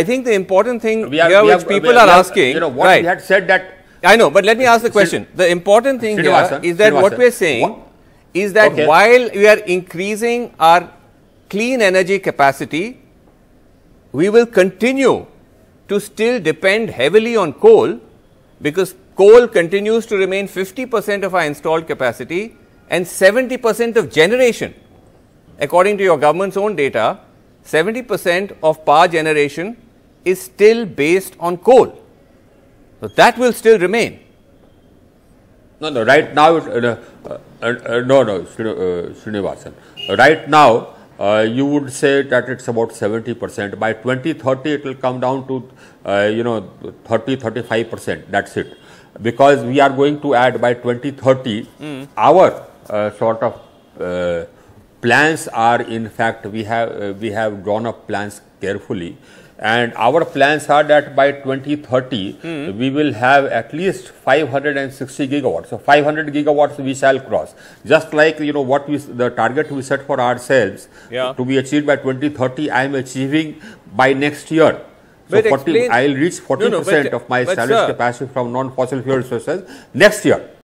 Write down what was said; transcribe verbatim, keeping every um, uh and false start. I think the important thing we have, here we which have, people we have, are we have, asking, you know, what right. we had said that. I know, but let me ask the question. The important thing Srinivasan, here is that Srinivasan. what we are saying what? is that okay. while we are increasing our clean energy capacity, we will continue to still depend heavily on coal, because coal continues to remain fifty percent of our installed capacity and seventy percent of generation. According to your government's own data, seventy percent of power generation is still based on coal. So that will still remain. No, no, right now, uh, uh, uh, no, no, Srinivasan. Right now, uh, you would say that it's about seventy percent. By twenty thirty, it will come down to, uh, you know, thirty, thirty-five percent. That's it. Because we are going to add by twenty thirty, mm. our uh, sort of uh, plans are, in fact, we have, uh, we have drawn up plans carefully. And our plans are that by twenty thirty, mm. we will have at least five hundred sixty gigawatts. So, five hundred gigawatts we shall cross. Just like, you know, what we, the target we set for ourselves yeah. to be achieved by twenty thirty, I am achieving by next year. So, I will reach forty percent no, no, of my salvage capacity from non-fossil fuel sources next year.